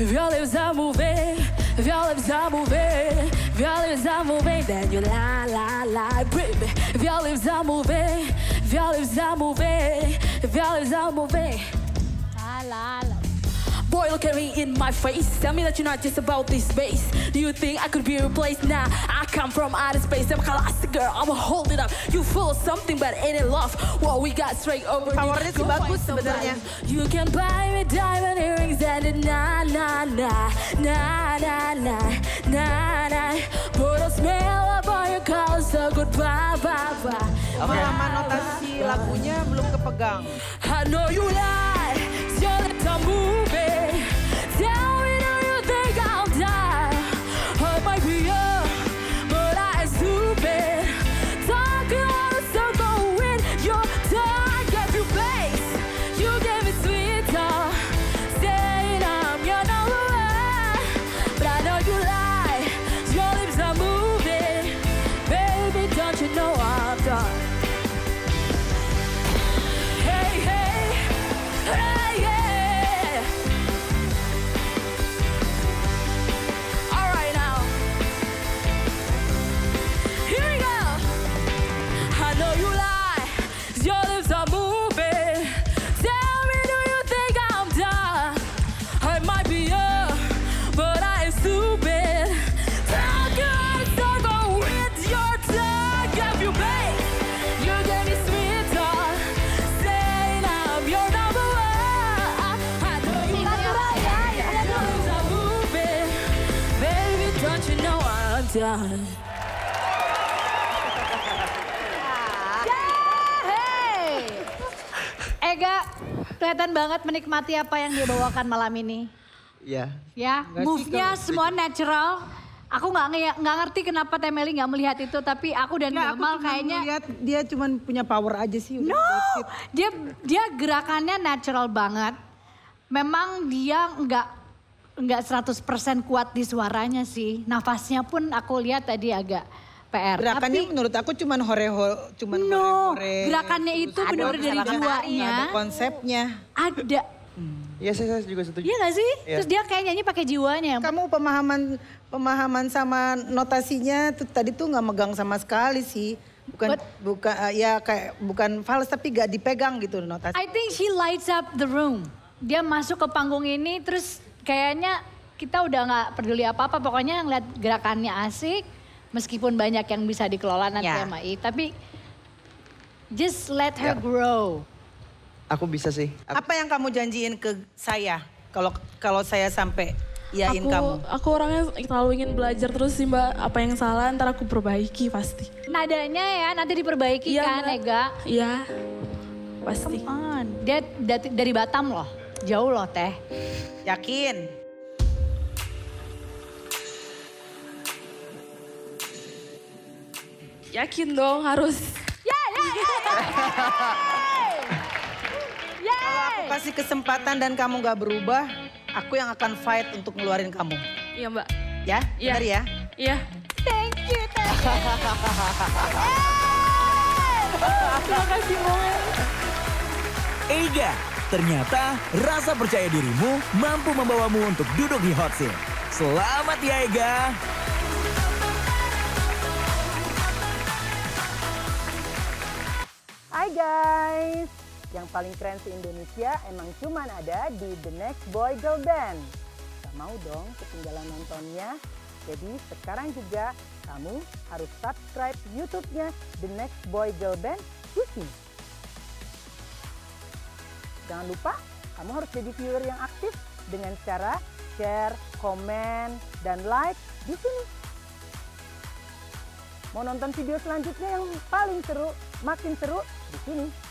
Violets are moving, violets are moving, violets are moving. Then you lie, lie, lie, baby. Violets are moving, violets are moving, violets are moving. La la la. Boy, look at me in my face. Tell me that you're not just about this space. Do you think I could be replaced? Nah, I come from outer space. I'm classic girl, I'ma hold it up. You full of something, but ain't in love. What we got straight over. Powernya sih bagus sebenarnya. You can buy me diamond earrings and a na na na na na na na na. Put a smell upon your collar, so goodbye, bye bye. Lama notasi lagunya belum kepegang. I know you lie, so let's move it. Tell me, do you think I'll die? I might be young, but I ain't stupid. Talking on a circle when you're done. I gave you place, you gave me sweet talk. Saying I'm your number one, but I know you lie. Your lips are moving, baby. Don't you know I'm done? Hey, hey, hey, yeah. Done. Hey, Ega, kelihatan banget menikmati apa yang dia bawakan malam ini. Iya. Ya, move-nya semua natural. Aku nggak ngerti kenapa Temeli nggak melihat itu, tapi aku dan Gamal kayaknya dia cuman punya power aja sih. No, dia gerakannya natural banget. Memang dia nggak 100% kuat di suaranya sih. Nafasnya pun aku lihat tadi agak PR. Gerakannya tapi, menurut aku cuman hore-hore. Gerakannya itu benar-benar dari jiwanya. Ada konsepnya. Ada. Iya, saya juga setuju. Iya gak sih? Ya. Terus dia kayak nyanyi pakai jiwanya. Kamu pemahaman sama notasinya tadi tuh nggak megang sama sekali sih. Bukan fals tapi gak dipegang gitu notasi. I think she lights up the room. Dia masuk ke panggung ini terus kayaknya kita udah nggak peduli apa-apa, pokoknya ngeliat gerakannya asik, meskipun banyak yang bisa dikelola nanti sama I, tapi just let her grow. Aku bisa sih. Apa yang kamu janjiin ke saya kalau saya sampai yain kamu? Aku orangnya terlalu ingin belajar terus sih Mbak, apa yang salah ntar aku perbaiki pasti. Nadanya ya nanti diperbaiki kan Ega? Iya, pasti. Come on. Dia dari Batam loh. Jauh loh Teh. Yakin? Yakin dong harus. Kalau aku kasih kesempatan dan kamu gak berubah, aku yang akan fight untuk ngeluarin kamu. Iya Mbak. Ya? Iya. Benar ya? Iya. Thank you Teh. Terima kasih Moen. Ega. Ternyata rasa percaya dirimu mampu membawamu untuk duduk di hot seat. Selamat ya Ega. Hai guys. Yang paling keren se-Indonesia emang cuman ada di The Next Boy Girl Band. Gak mau dong ketinggalan nontonnya. Jadi sekarang juga kamu harus subscribe YouTube-nya The Next Boy Girl Band. Jangan lupa, kamu harus jadi viewer yang aktif dengan cara share, komen, dan like di sini. Mau nonton video selanjutnya yang paling seru, makin seru di sini.